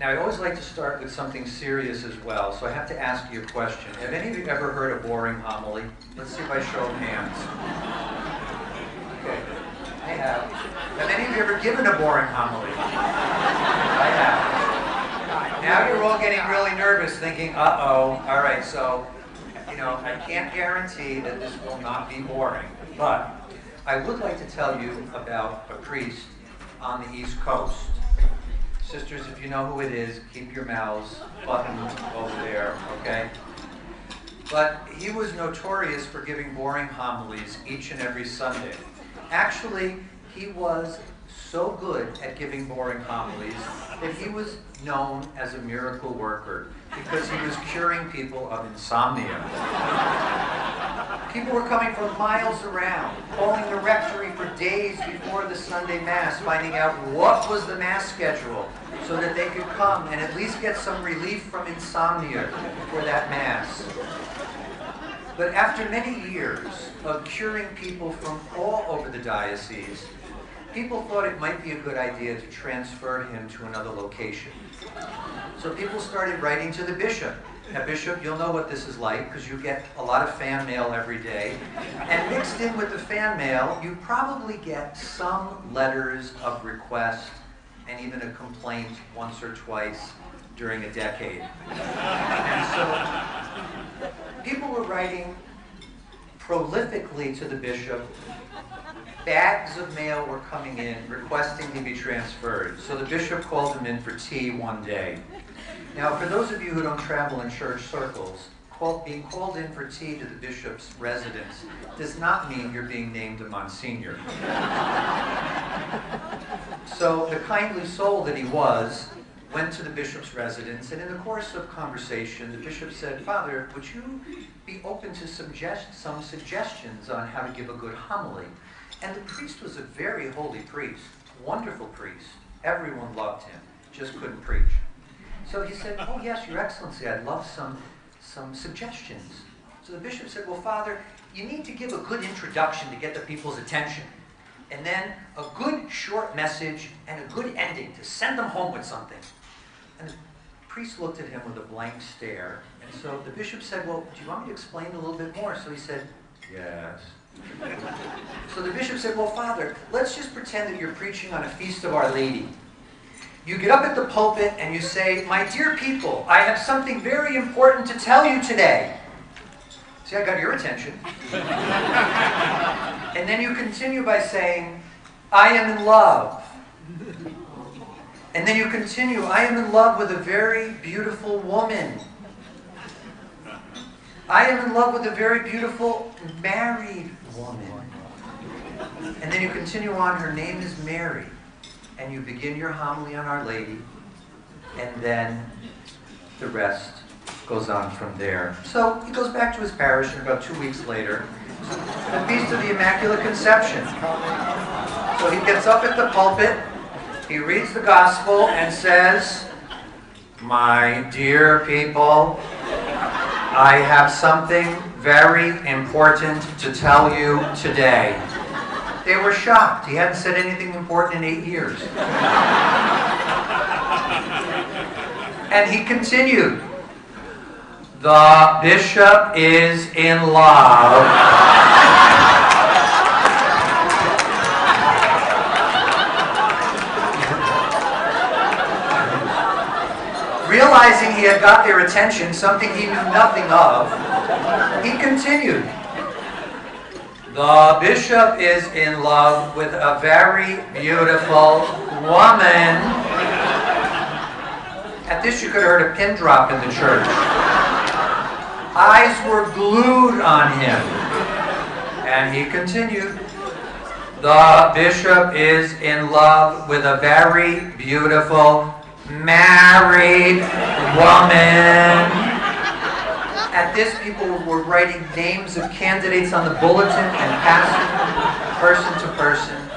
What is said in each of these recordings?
Now, I always like to start with something serious as well, so I have to ask you a question. Have any of you ever heard a boring homily? Let's see if I show of hands. Okay, I have. Have any of you ever given a boring homily? I have. Now you're all getting really nervous thinking, uh-oh, all right, so, you know, I can't guarantee that this will not be boring, but I would like to tell you about a priest on the East Coast. Sisters, if you know who it is, keep your mouths buttoned over there, okay? But he was notorious for giving boring homilies each and every Sunday. Actually, he was so good at giving boring homilies that he was known as a miracle worker because he was curing people of insomnia. People were coming from miles around, calling the rectory for days before the Sunday Mass, finding out what was the Mass schedule so that they could come and at least get some relief from insomnia for that Mass. But after many years of curing people from all over the diocese, people thought it might be a good idea to transfer him to another location. So people started writing to the bishop. Now, Bishop, you'll know what this is like because you get a lot of fan mail every day. And mixed in with the fan mail, you probably get some letters of request and even a complaint once or twice during a decade. And so people were writing prolifically to the bishop. Bags of mail were coming in requesting to be transferred. So the bishop called him in for tea one day. Now, for those of you who don't travel in church circles, being called in for tea to the bishop's residence does not mean you're being named a Monsignor. So the kindly soul that he was went to the bishop's residence, and in the course of conversation, the bishop said, "Father, would you be open to some suggestions on how to give a good homily?" And the priest was a very holy priest, wonderful priest. Everyone loved him, just couldn't preach. So he said, "Oh yes, Your Excellency, I'd love some suggestions." So the bishop said, "Well, Father, you need to give a good introduction to get the people's attention, and then a good short message and a good ending to send them home with something." And the priest looked at him with a blank stare. And so the bishop said, "Well, do you want me to explain a little bit more?" So he said, "Yes." So the bishop said, "Well, Father, let's just pretend that you're preaching on a feast of Our Lady. You get up at the pulpit and you say, 'My dear people, I have something very important to tell you today.' See, I got your attention." And then you continue by saying, "I am in love." And then you continue, "I am in love with a very beautiful woman. I am in love with a very beautiful married woman." And then you continue on, "Her name is Mary." And you begin your homily on Our Lady, and then the rest goes on from there. So he goes back to his parish, and about 2 weeks later, the Feast of the Immaculate Conception. So he gets up at the pulpit, he reads the Gospel, and says, "My dear people, I have something very important to tell you today." They were shocked. He hadn't said anything important in 8 years. And he continued, "The bishop is in love." Realizing he had got their attention, something he knew nothing of, he continued, "The bishop is in love with a very beautiful woman." At this, you could have heard a pin drop in the church. Eyes were glued on him. And he continued, "The bishop is in love with a very beautiful married woman." At this, people were writing names of candidates on the bulletin and passing from person to person.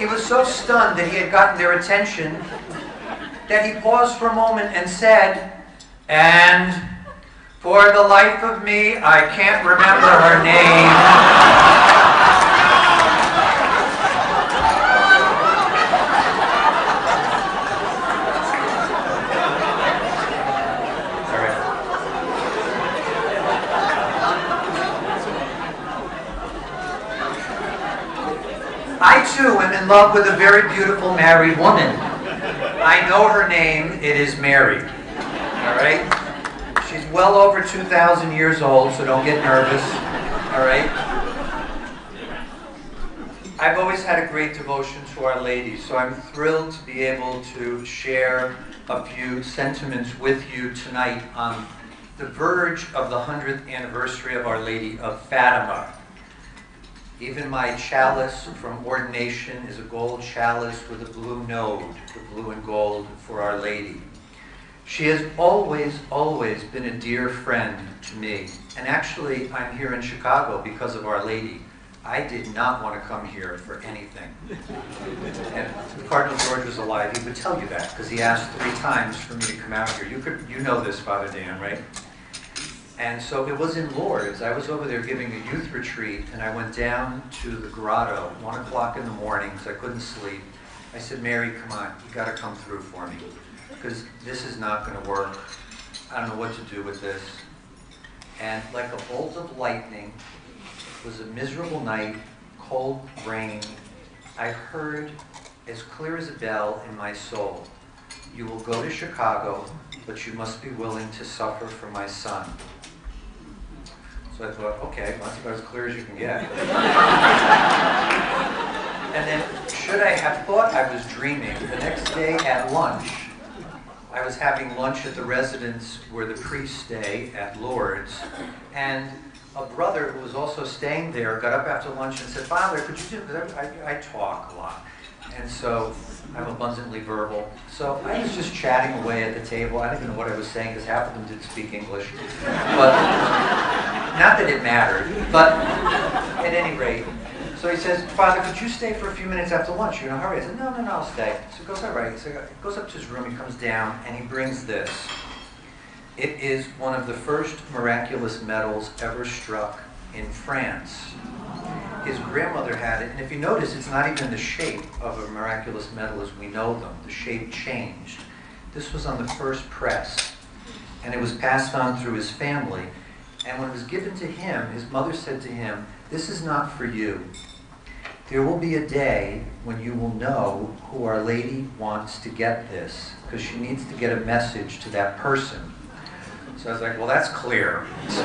He was so stunned that he had gotten their attention that he paused for a moment and said, "And for the life of me, I can't remember her name." too am in love with a very beautiful married woman. I know her name, it is Mary. All right? She's well over 2,000 years old, so don't get nervous. All right? I've always had a great devotion to Our Lady, so I'm thrilled to be able to share a few sentiments with you tonight on the verge of the 100th anniversary of Our Lady of Fatima. Even my chalice from ordination is a gold chalice with a blue node, the blue and gold for Our Lady. She has always, always been a dear friend to me. And actually, I'm here in Chicago because of Our Lady. I did not want to come here for anything. And if Cardinal George was alive, he would tell you that, because he asked 3 times for me to come out here. You know this, Father Dan, right? And so it was in Lourdes. I was over there giving a youth retreat, and I went down to the grotto, 1 o'clock in the morning, because I couldn't sleep. I said, Mary, come on, you've got to come through for me, because this is not going to work. I don't know what to do with this. And like a bolt of lightning, it was a miserable night, cold rain. I heard as clear as a bell in my soul, you will go to Chicago, but you must be willing to suffer for my son. So I thought, okay, well, that's about as clear as you can get. And then, should I have thought I was dreaming, the next day at lunch, I was having lunch at the residence where the priests stay at Lourdes, and a brother who was also staying there got up after lunch and said, Father, could you do, because I talk a lot, and so I'm abundantly verbal. So I was just chatting away at the table. I don't even know what I was saying, because half of them didn't speak English. But not that it mattered, but at any rate. So he says, Father, could you stay for a few minutes after lunch? You're in a hurry. I said, no, no, no, I'll stay. So he goes, all right. So he goes up to his room, he comes down, and he brings this. It is one of the first miraculous medals ever struck in France. His grandmother had it, and if you notice, it's not even the shape of a miraculous medal as we know them. The shape changed. This was on the first press, and it was passed on through his family. And when it was given to him, his mother said to him, this is not for you. There will be a day when you will know who Our Lady wants to get this, because she needs to get a message to that person. So I was like, well, that's clear. So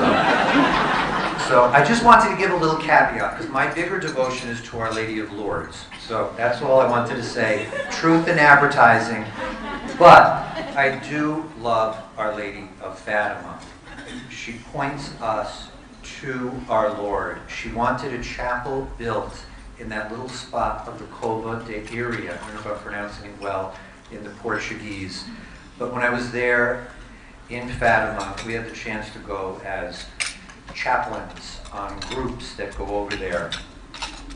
I just wanted to give a little caveat, because my bigger devotion is to Our Lady of Lourdes. So that's all I wanted to say. Truth in advertising. But I do love Our Lady of Fatima. She points us to our Lord. She wanted a chapel built in that little spot of the Cova de Iria. I don't know if I'm pronouncing it well in the Portuguese. But when I was there, in Fatima, we had the chance to go as chaplains on groups that go over there.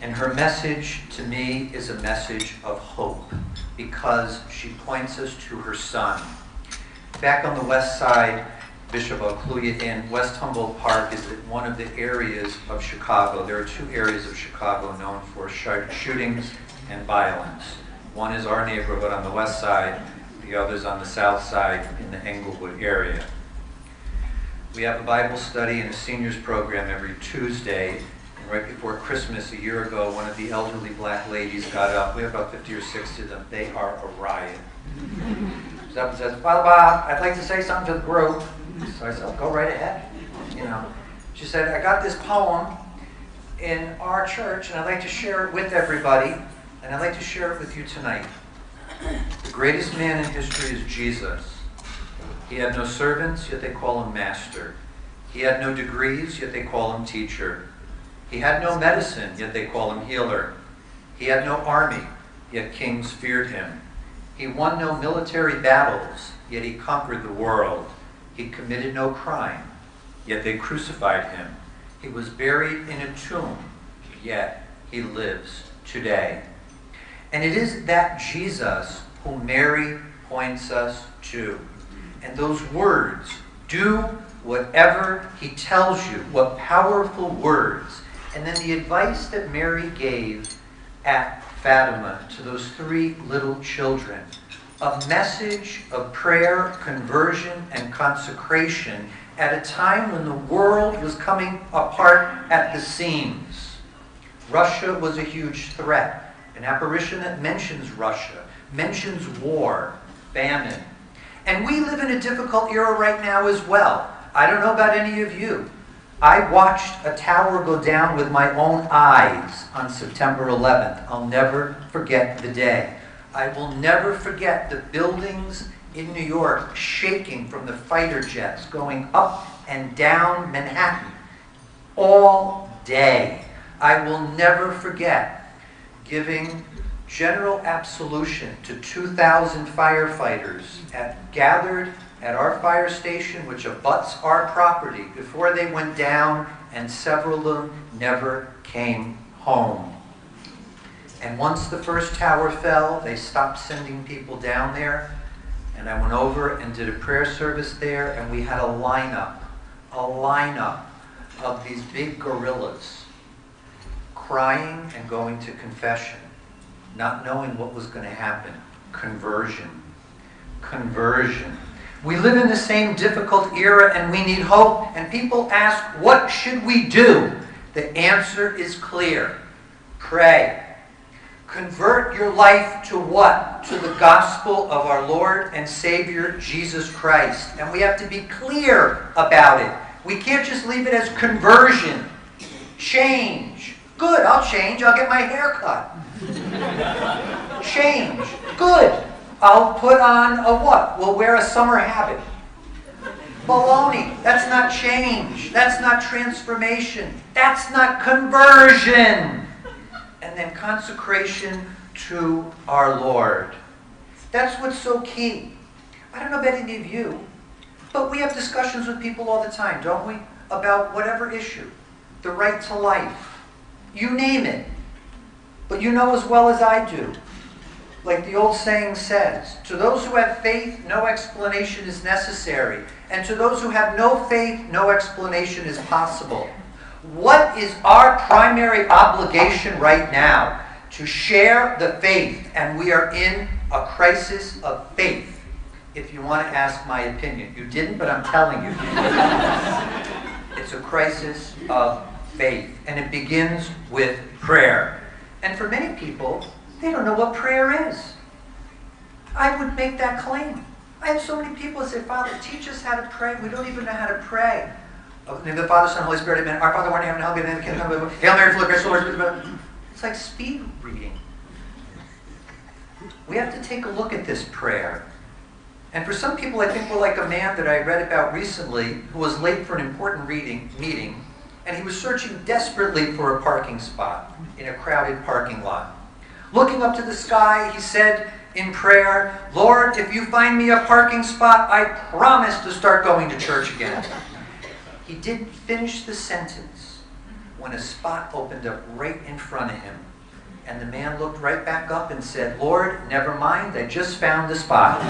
And her message to me is a message of hope, because she points us to her son. Back on the west side, Bishop Rojas in West Humboldt Park is one of the areas of Chicago. There are 2 areas of Chicago known for shootings and violence. One is our neighborhood on the west side, the others on the south side in the Englewood area. We have a Bible study and a seniors program every Tuesday. And right before Christmas a year ago, one of the elderly black ladies got up. We have about 50 or 60 of them. They are a riot. She up and says, Father Bob, I'd like to say something to the group. So I said, oh, go right ahead. You know, she said, I got this poem in our church, and I'd like to share it with everybody, and I'd like to share it with you tonight. The greatest man in history is Jesus. He had no servants, yet they call him master. He had no degrees, yet they call him teacher. He had no medicine, yet they call him healer. He had no army, yet kings feared him. He won no military battles, yet he conquered the world. He committed no crime, yet they crucified him. He was buried in a tomb, yet he lives today. And it is that Jesus who Mary points us to. And those words, do whatever he tells you, what powerful words. And then the advice that Mary gave at Fatima to those 3 little children, a message of prayer, conversion, and consecration at a time when the world was coming apart at the seams. Russia was a huge threat. an apparition that mentions Russia, mentions war, famine. And we live in a difficult era right now as well. I don't know about any of you. I watched a tower go down with my own eyes on September 11th. I'll never forget the day. I will never forget the buildings in New York shaking from the fighter jets going up and down Manhattan all day. I will never forget giving general absolution to 2,000 firefighters gathered at our fire station, which abuts our property, before they went down, and several of them never came home. And once the first tower fell, they stopped sending people down there, and I went over and did a prayer service there, and we had a lineup of these big gorillas crying and going to confession, not knowing what was going to happen. Conversion. We live in the same difficult era, and we need hope. And people ask, what should we do? The answer is clear. Pray. Convert your life to what? To the gospel of our Lord and Savior, Jesus Christ. And we have to be clear about it. We can't just leave it as conversion. Change. Good, I'll change. I'll get my hair cut. Change. Good. I'll put on a what? We'll wear a summer habit. Baloney. That's not change. That's not transformation. That's not conversion. And then consecration to our Lord. That's what's so key. I don't know about any of you, but we have discussions with people all the time, don't we? About whatever issue. The right to life. You name it. But you know as well as I do, like the old saying says, to those who have faith, no explanation is necessary. And to those who have no faith, no explanation is possible. What is our primary obligation right now? To share the faith, and we are in a crisis of faith, if you want to ask my opinion. You didn't, but I'm telling you. It's a crisis of faith, and it begins with prayer. And for many people, they don't know what prayer is. I would make that claim. I have so many people that say, Father, teach us how to pray. We don't even know how to pray. In the name of the Father, Son, Holy Spirit, amen. Our Father, who art in heaven, hallowed be thy name. Hail Mary, full of grace, the Lord is with thee. It's like speed reading. We have to take a look at this prayer. And for some people, I think we're like a man that I read about recently who was late for an important meeting, and he was searching desperately for a parking spot in a crowded parking lot. Looking up to the sky, he said in prayer, Lord, if you find me a parking spot, I promise to start going to church again. He didn't finish the sentence when a spot opened up right in front of him. And the man looked right back up and said, Lord, never mind, I just found the spot.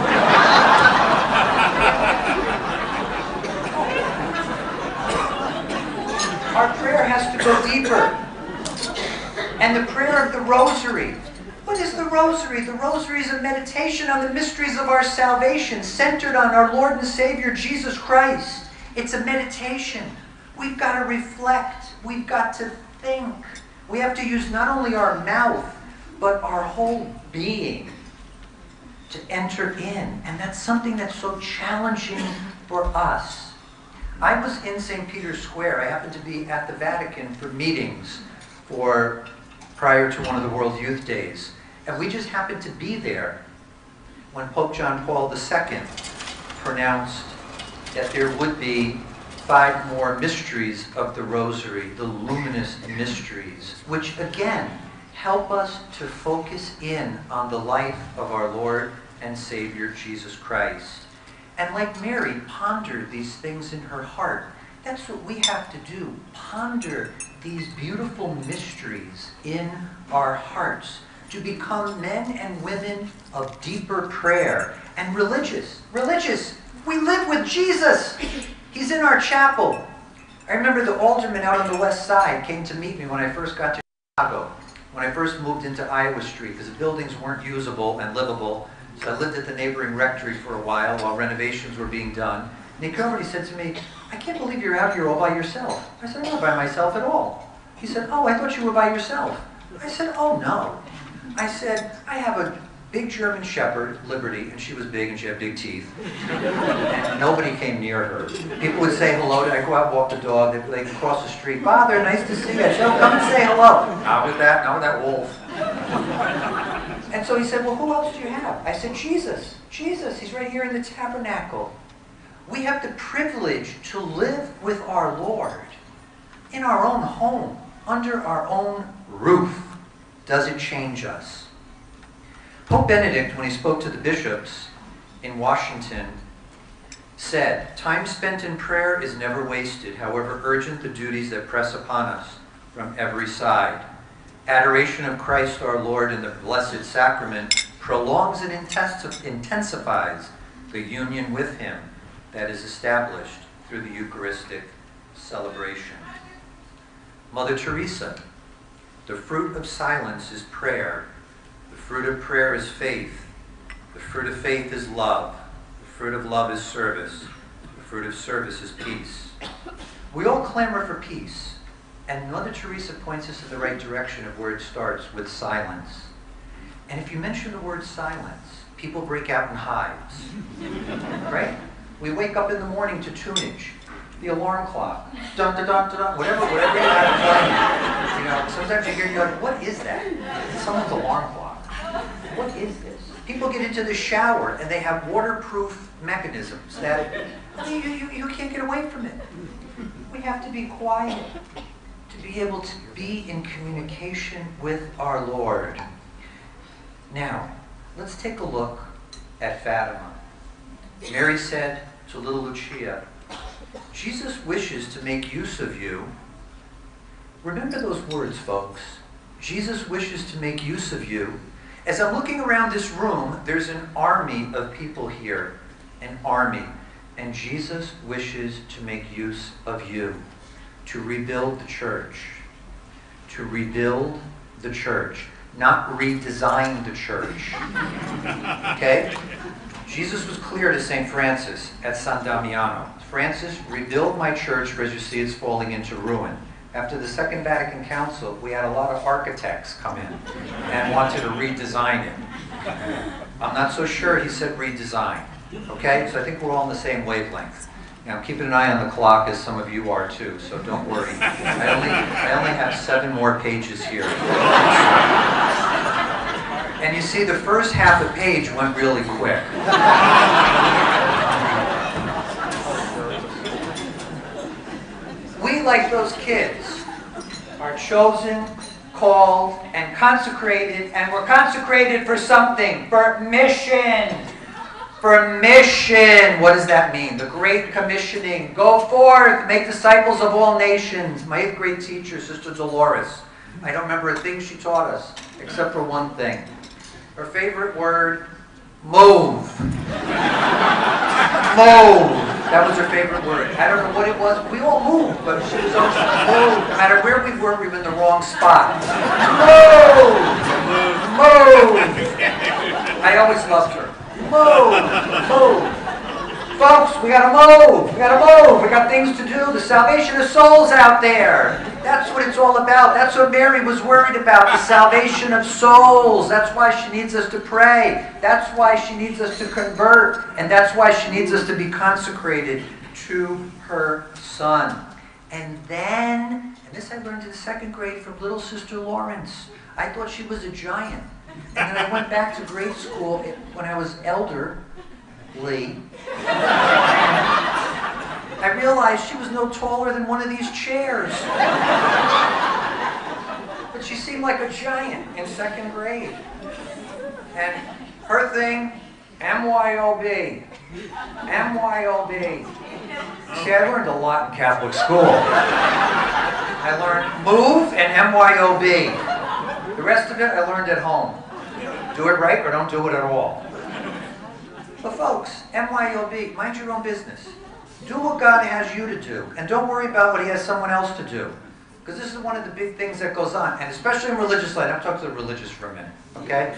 Our prayer has to go deeper. And the prayer of the Rosary. What is the Rosary? The Rosary is a meditation on the mysteries of our salvation, centered on our Lord and Savior, Jesus Christ. It's a meditation. We've got to reflect. We've got to think. We have to use not only our mouth, but our whole being to enter in. And that's something that's so challenging for us. I was in St. Peter's Square. I happened to be at the Vatican for meetings or prior to one of the World Youth Days. And we just happened to be there when Pope John Paul II pronounced that there would be 5 more mysteries of the Rosary, the luminous mysteries, which again help us to focus in on the life of our Lord and Savior Jesus Christ. And like Mary pondered these things in her heart, that's what we have to do. Ponder these beautiful mysteries in our hearts to become men and women of deeper prayer and religious. Religious. We live with Jesus. He's in our chapel. I remember the alderman out on the west side came to meet me when I first got to Chicago, when I first moved into Iowa Street, because the buildings weren't usable and livable. So I lived at the neighboring rectory for a while renovations were being done. And he came over and he said to me, I can't believe you're out here all by yourself. I said, I'm not by myself at all. He said, oh, I thought you were by yourself. I said, oh, no. I said, I have a big German shepherd, Liberty, and she was big and she had big teeth. And nobody came near her. People would say hello to her. I'd go out and walk the dog. They'd cross the street. Father, nice to see you. She'll come and say hello. Not with that wolf. And so he said, well, who else do you have? I said, Jesus. Jesus, he's right here in the tabernacle. We have the privilege to live with our Lord in our own home, under our own roof. Does it change us? Pope Benedict, when he spoke to the bishops in Washington, said, time spent in prayer is never wasted, however urgent the duties that press upon us from every side. Adoration of Christ our Lord in the Blessed Sacrament prolongs and intensifies the union with him that is established through the Eucharistic celebration. Mother Teresa, the fruit of silence is prayer. The fruit of prayer is faith. The fruit of faith is love. The fruit of love is service. The fruit of service is peace. We all clamor for peace, and Mother Teresa points us in the right direction of where it starts, with silence. And if you mention the word silence, people break out in hives, right? We wake up in the morning to tunage, the alarm clock, dun-dun-dun-dun-dun, whatever you have to, sometimes you hear, you're like, what is that? It's someone's alarm clock. What is this? People get into the shower and they have waterproof mechanisms that you can't get away from it. We have to be quiet to be able to be in communication with our Lord. Now, let's take a look at Fatima. Mary said to little Lucia, Jesus wishes to make use of you. Remember those words, folks. Jesus wishes to make use of you. As I'm looking around this room, there's an army of people here, an army. And Jesus wishes to make use of you, to rebuild the church, to rebuild the church, not redesign the church, okay? Jesus was clear to St. Francis at San Damiano. Francis, rebuild my church, for as you see it's falling into ruin. After the Second Vatican Council, we had a lot of architects come in and wanted to redesign it. I'm not so sure he said redesign. Okay, so I think we're all on the same wavelength. Now, keeping an eye on the clock, as some of you are too, so don't worry. I only have 7 more pages here. And you see, the first half of the page went really quick. We, like those kids, are chosen, called, and consecrated, and we're consecrated for something, for mission. For mission. What does that mean? The Great Commissioning. Go forth, make disciples of all nations. My 8th grade teacher, Sister Dolores, I don't remember a thing she taught us, except for one thing. Her favorite word, move. Move. That was her favorite word. I don't know what it was. We all moved, but she was always moved. No matter where we were, we were in the wrong spot. Move! Move! I always loved her. Move! Move! Folks, we gotta move! We gotta move! We got things to do. The salvation of souls out there. That's what it's all about. That's what Mary was worried about, the salvation of souls. That's why she needs us to pray. That's why she needs us to convert. And that's why she needs us to be consecrated to her Son. And then, and this I learned in the 2nd grade from little Sister Lawrence. I thought she was a giant. And then I went back to grade school when I was elderly. I realized she was no taller than one of these chairs. But she seemed like a giant in 2nd grade. And her thing, MYOB. MYOB. See, I learned a lot in Catholic school. I learned move and MYOB. The rest of it I learned at home. Do it right or don't do it at all. But folks, MYOB, mind your own business. Do what God has you to do, and don't worry about what he has someone else to do. Because this is one of the big things that goes on, and especially in religious life. I'm talking to the religious for a minute, okay?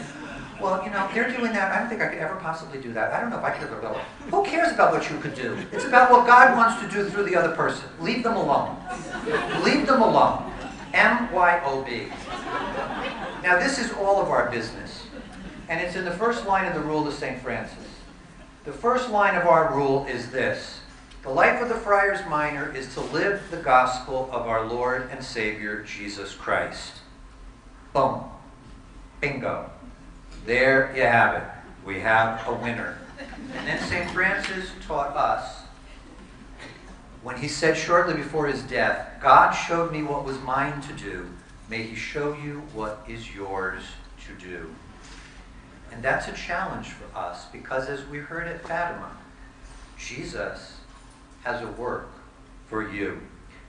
Well, they're doing that. I don't think I could ever possibly do that. I don't know if I could ever. Who cares about what you could do? It's about what God wants to do through the other person. Leave them alone. Leave them alone. MYOB. Now this is all of our business, and it's in the first line of the rule of St. Francis. The first line of our rule is this: the life of the Friars Minor is to live the gospel of our Lord and Savior, Jesus Christ. Boom. Bingo. There you have it. We have a winner. And then St. Francis taught us, when he said shortly before his death, "God showed me what was mine to do. May he show you what is yours to do." And that's a challenge for us, because as we heard at Fatima, Jesus has a work for you.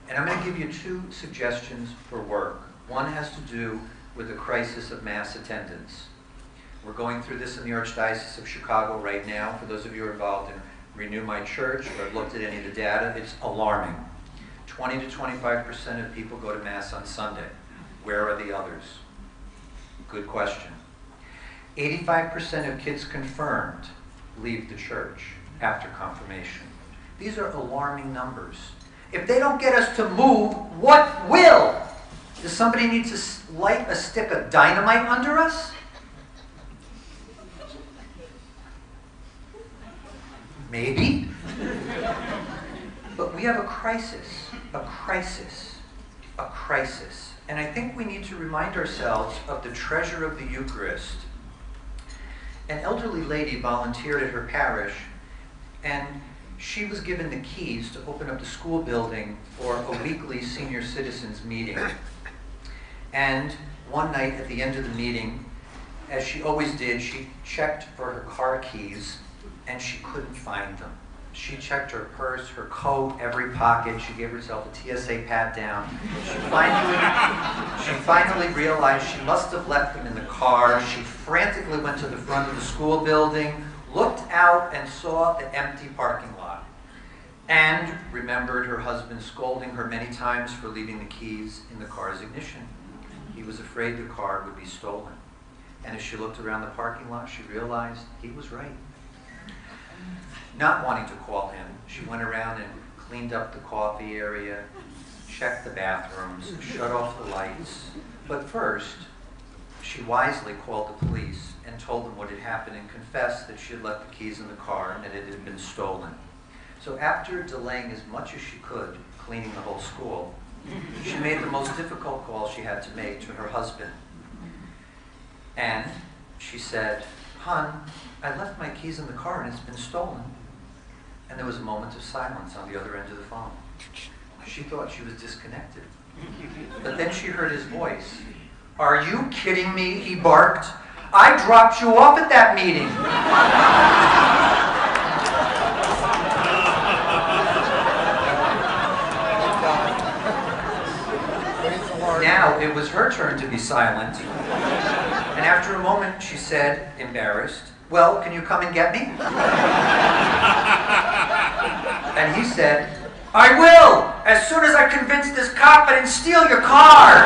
And I'm going to give you two suggestions for work. One has to do with the crisis of mass attendance. We're going through this in the Archdiocese of Chicago right now. For those of you who are involved in Renew My Church or have looked at any of the data, it's alarming. 20 to 25% of people go to Mass on Sunday. Where are the others? Good question. 85% of kids confirmed leave the church after confirmation. These are alarming numbers. If they don't get us to move, what will? Does somebody need to light a stick of dynamite under us? Maybe. But we have a crisis, a crisis, a crisis. And I think we need to remind ourselves of the treasure of the Eucharist. An elderly lady volunteered at her parish, and she was given the keys to open up the school building for a weekly senior citizens meeting. And one night at the end of the meeting, as she always did, she checked for her car keys, and she couldn't find them. She checked her purse, her coat, every pocket. She gave herself a TSA pat-down. She finally realized she must have left them in the car. She frantically went to the front of the school building, looked out and saw the empty parking lot, and remembered her husband scolding her many times for leaving the keys in the car's ignition. He was afraid the car would be stolen. And as she looked around the parking lot, she realized he was right. Not wanting to call him, she went around and cleaned up the coffee area, checked the bathrooms, shut off the lights. But first, she wisely called the police and told them what had happened and confessed that she had left the keys in the car and that it had been stolen. So after delaying as much as she could, cleaning the whole school, she made the most difficult call she had to make to her husband. And she said, "Hun, I left my keys in the car and it's been stolen." And there was a moment of silence on the other end of the phone. She thought she was disconnected. But then she heard his voice. "Are you kidding me?" he barked. "I dropped you off at that meeting." Now it was her turn to be silent. And after a moment she said, embarrassed, "Well, can you come and get me?" And he said, "I will, as soon as I convince this cop I didn't steal your car."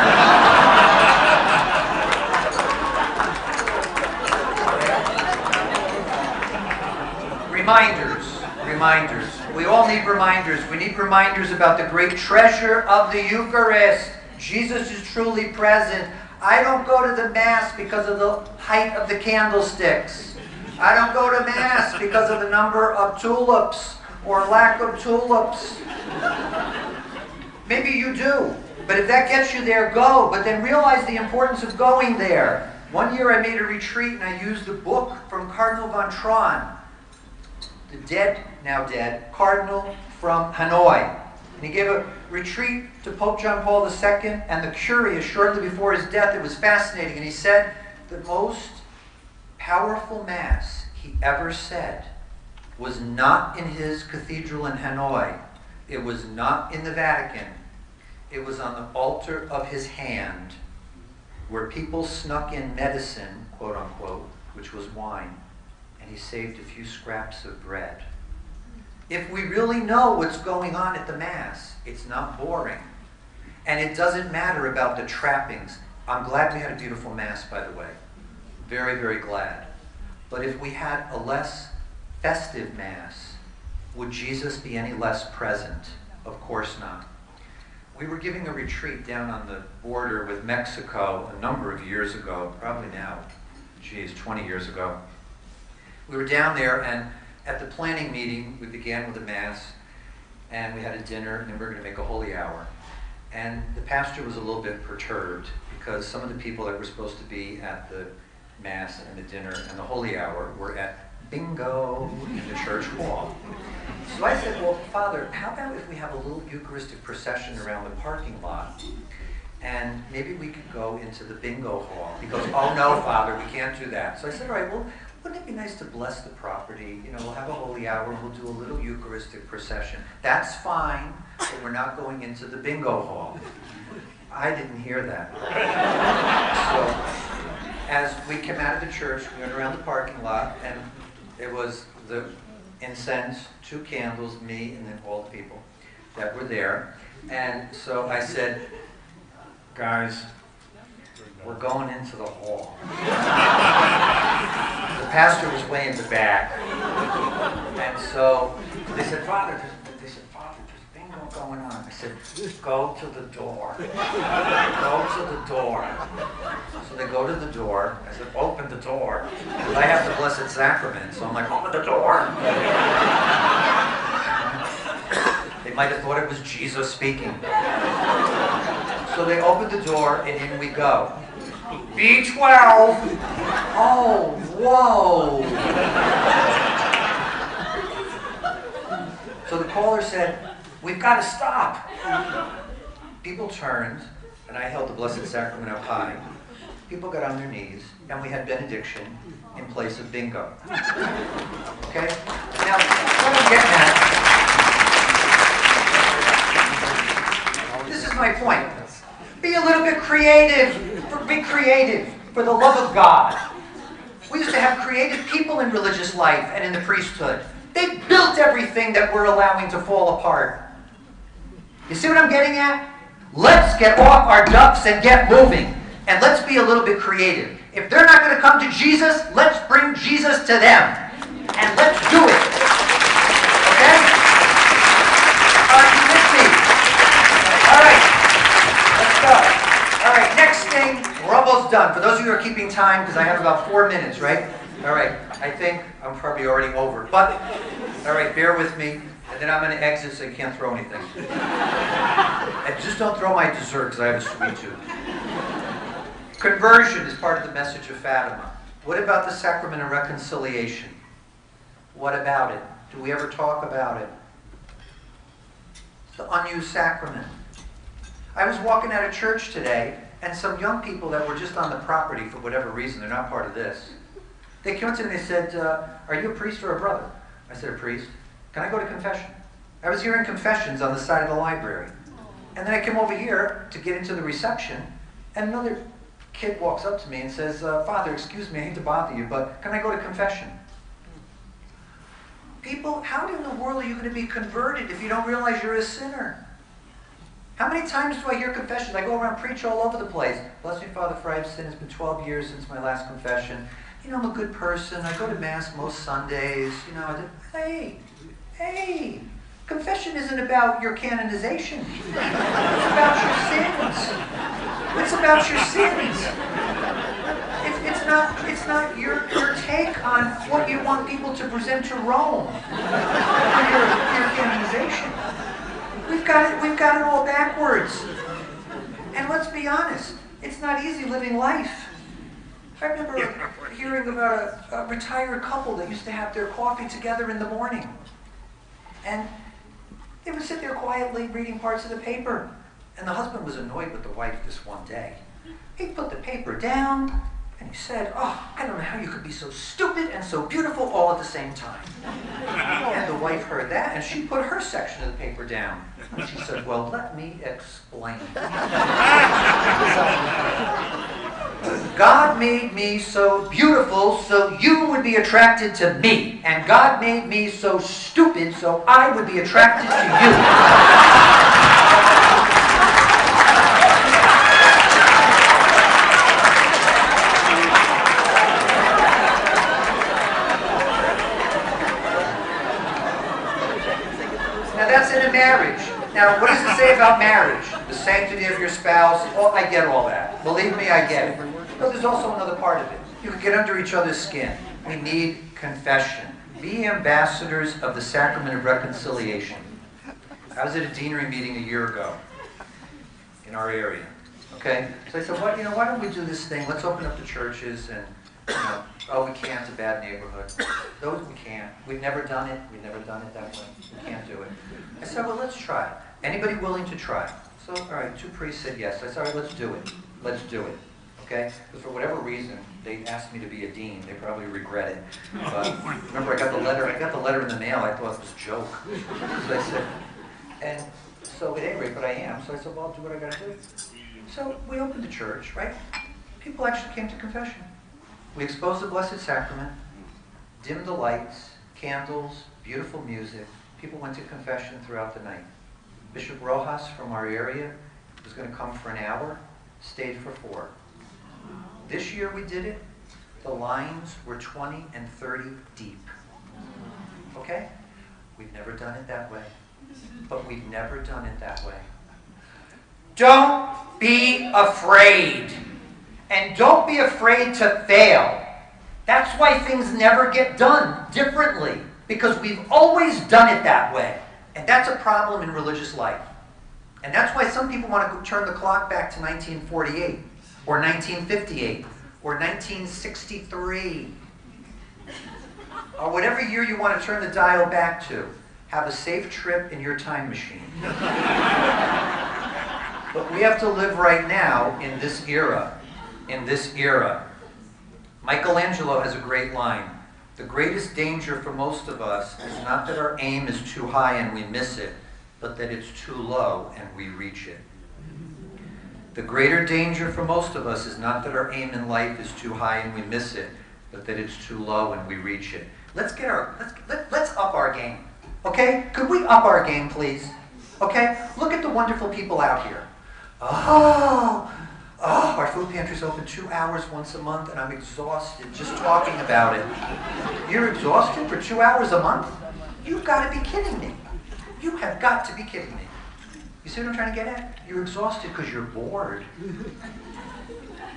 Reminders, reminders. We all need reminders. We need reminders about the great treasure of the Eucharist. Jesus is truly present. I don't go to the Mass because of the height of the candlesticks. I don't go to Mass because of the number of tulips or lack of tulips. Maybe you do, but if that gets you there, go. But then realize the importance of going there. One year I made a retreat and I used the book from Cardinal Van Thuan, the dead, now dead, Cardinal from Hanoi. And he gave a retreat to Pope John Paul II and the Curia shortly before his death. It was fascinating. And he said the most powerful Mass he ever said was not in his cathedral in Hanoi. It was not in the Vatican. It was on the altar of his hand, where people snuck in medicine, quote unquote, which was wine, and he saved a few scraps of bread. If we really know what's going on at the Mass, it's not boring. And it doesn't matter about the trappings. I'm glad we had a beautiful Mass, by the way. Very, very glad. But if we had a less festive Mass, would Jesus be any less present? Of course not. We were giving a retreat down on the border with Mexico a number of years ago, probably now, geez, 20 years ago. We were down there, and at the planning meeting, we began with a mass, and we had a dinner, and then we were going to make a holy hour. And the pastor was a little bit perturbed because some of the people that were supposed to be at the mass and the dinner and the holy hour were at bingo in the church hall. So I said, well, Father, how about if we have a little Eucharistic procession around the parking lot, and maybe we could go into the bingo hall? Because, oh no, Father, we can't do that. So I said, all right, well, wouldn't it be nice to bless the property? You know, we'll have a holy hour, and we'll do a little Eucharistic procession. That's fine, but we're not going into the bingo hall. I didn't hear that. So, as we came out of the church, we went around the parking lot, and it was the incense, 2 candles, me, and then all the people that were there. And so I said, guys, we're going into the hall. The pastor was way in the back. And so they said, Father, there's bingo going on. I said, go to the door. Go to the door. So they go to the door. I said, open the door. Because I have the Blessed Sacrament, so I'm like, open the door. They might have thought it was Jesus speaking. So they open the door, and in we go. B12! Oh, whoa! So the caller said, we've got to stop. People turned, and I held the Blessed Sacrament up high. People got on their knees, and we had benediction in place of bingo. Okay? Now, what I'm getting at, this is my point. Be a little bit creative. Be creative, for the love of God. We used to have creative people in religious life and in the priesthood. They built everything that we're allowing to fall apart. You see what I'm getting at? Let's get off our ducks and get moving. And let's be a little bit creative. If they're not going to come to Jesus, let's bring Jesus to them. And let's do it. Okay? All right, you with me? All right. Let's go. All right, next thing. We're almost done. For those of you who are keeping time, because I have about 4 minutes, right? All right. I think I'm probably already over. But, all right, bear with me. And then I'm going to exit so you can't throw anything. And just don't throw my dessert, because I have a sweet tooth. Conversion is part of the message of Fatima. What about the sacrament of reconciliation? What about it? Do we ever talk about it? It's the unused sacrament. I was walking out of church today, and some young people that were just on the property for whatever reason, they're not part of this, they came up to me and they said, are you a priest or a brother? I said, a priest. Can I go to confession? I was hearing confessions on the side of the library. And then I came over here to get into the reception, and another kid walks up to me and says, Father, excuse me, I hate to bother you, but can I go to confession? People, how in the world are you going to be converted if you don't realize you're a sinner? How many times do I hear confessions? I go around, preach all over the place. Bless me, Father, for I have sinned. It's been 12 years since my last confession. You know, I'm a good person. I go to Mass most Sundays. You know, hey, confession isn't about your canonization. It's about your sins. It's about your sins. It's not your take on what you want people to present to Rome for your canonization. We've got it all backwards. And let's be honest, it's not easy living life. I remember hearing about a retired couple that used to have their coffee together in the morning. And they would sit there quietly reading parts of the paper. And the husband was annoyed with the wife this one day. He put the paper down, and he said, oh, I don't know how you could be so stupid and so beautiful all at the same time. And the wife heard that, and she put her section of the paper down. And she said, well, let me explain. God made me so beautiful so you would be attracted to me. And God made me so stupid so I would be attracted to you. Now, what does it say about marriage? The sanctity of your spouse. Oh, I get all that. Believe me, I get it. But there's also another part of it. You can get under each other's skin. We need confession. Be ambassadors of the sacrament of reconciliation. I was at a deanery meeting a year ago in our area. Okay? So I said, well, you know, why don't we do this thing? Let's open up the churches and, you know, oh, we can't, it's a bad neighborhood. Those we can't. We've never done it. We've never done it that way. We can't do it. I said, well, let's try it. Anybody willing to try? So, all right, two priests said yes. I said, all right, let's do it. Let's do it. Okay? Because for whatever reason, they asked me to be a dean. They probably regret it. But remember, I got the letter in the mail. I thought it was a joke. So I said, and so at any rate, but I am. So I said, well, I'll do what I got to do. So we opened the church, right? People actually came to confession. We exposed the Blessed Sacrament, dimmed the lights, candles, beautiful music. People went to confession throughout the night. Bishop Rojas from our area was going to come for an hour, stayed for 4. This year we did it. The lines were 20 and 30 deep. Okay? We've never done it that way. But we've never done it that way. Don't be afraid. And don't be afraid to fail. That's why things never get done differently, because we've always done it that way. And that's a problem in religious life. And that's why some people want to turn the clock back to 1948, or 1958, or 1963, or whatever year you want to turn the dial back to. Have a safe trip in your time machine. But we have to live right now in this era. In this era. Michelangelo has a great line. The greatest danger for most of us is not that our aim is too high and we miss it, but that it's too low and we reach it. The greater danger for most of us is not that our aim in life is too high and we miss it, but that it's too low and we reach it. Let's up our game. Okay? Could we up our game, please? Okay? Look at the wonderful people out here. Oh, our food pantry's open 2 hours once a month, and I'm exhausted just talking about it. You're exhausted for 2 hours a month? You've got to be kidding me. You have got to be kidding me. You see what I'm trying to get at? You're exhausted because you're bored.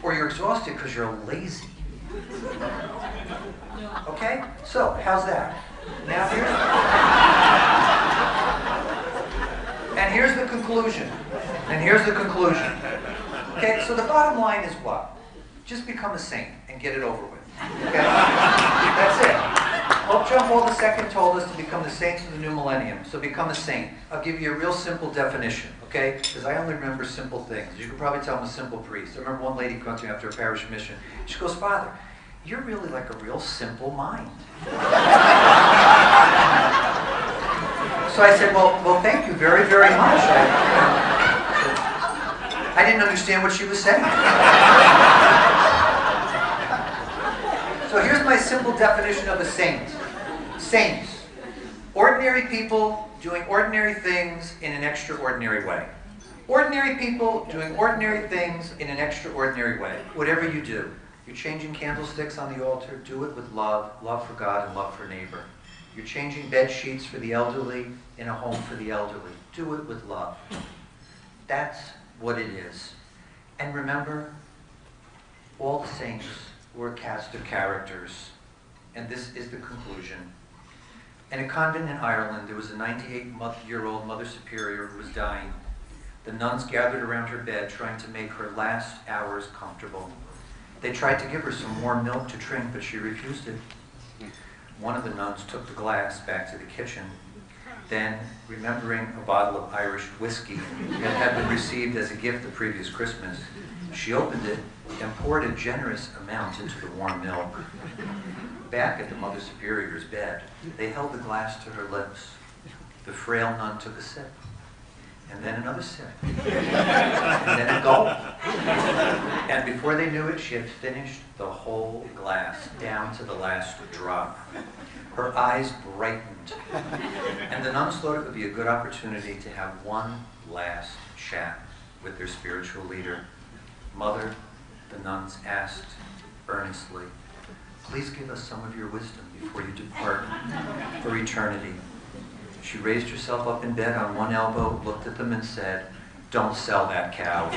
Or you're exhausted because you're lazy. Okay? So, how's that? Now here's the conclusion. And here's the conclusion. Okay, so the bottom line is what? Just become a saint and get it over with. Okay? That's it. Pope John Paul II told us to become the saints of the new millennium. So become a saint. I'll give you a real simple definition, okay? Because I only remember simple things. You can probably tell I'm a simple priest. I remember one lady came to me after a parish mission. She goes, Father, you're really like a real simple mind. So I said, well, thank you very, very much. I didn't understand what she was saying. So here's my simple definition of a saint. Saints, ordinary people doing ordinary things in an extraordinary way. Ordinary people doing ordinary things in an extraordinary way. Whatever you do. You're changing candlesticks on the altar, do it with love, love for God and love for neighbor. You're changing bed sheets for the elderly in a home for the elderly. Do it with love. That's what it is. And remember, all the saints were a cast of characters. And this is the conclusion. In a convent in Ireland, there was a 98-year-old Mother Superior who was dying. The nuns gathered around her bed trying to make her last hours comfortable. They tried to give her some warm milk to drink, but she refused it. One of the nuns took the glass back to the kitchen. Then, remembering a bottle of Irish whiskey that had been received as a gift the previous Christmas, she opened it and poured a generous amount into the warm milk. Back at the Mother Superior's bed, they held the glass to her lips. The frail nun took a sip, and then another sip, and then a gulp. And before they knew it, she had finished the whole glass, down to the last drop. Her eyes brightened, and the nuns thought it would be a good opportunity to have one last chat with their spiritual leader. Mother, the nuns asked earnestly, please give us some of your wisdom before you depart for eternity. She raised herself up in bed on one elbow, looked at them and said, don't sell that cow.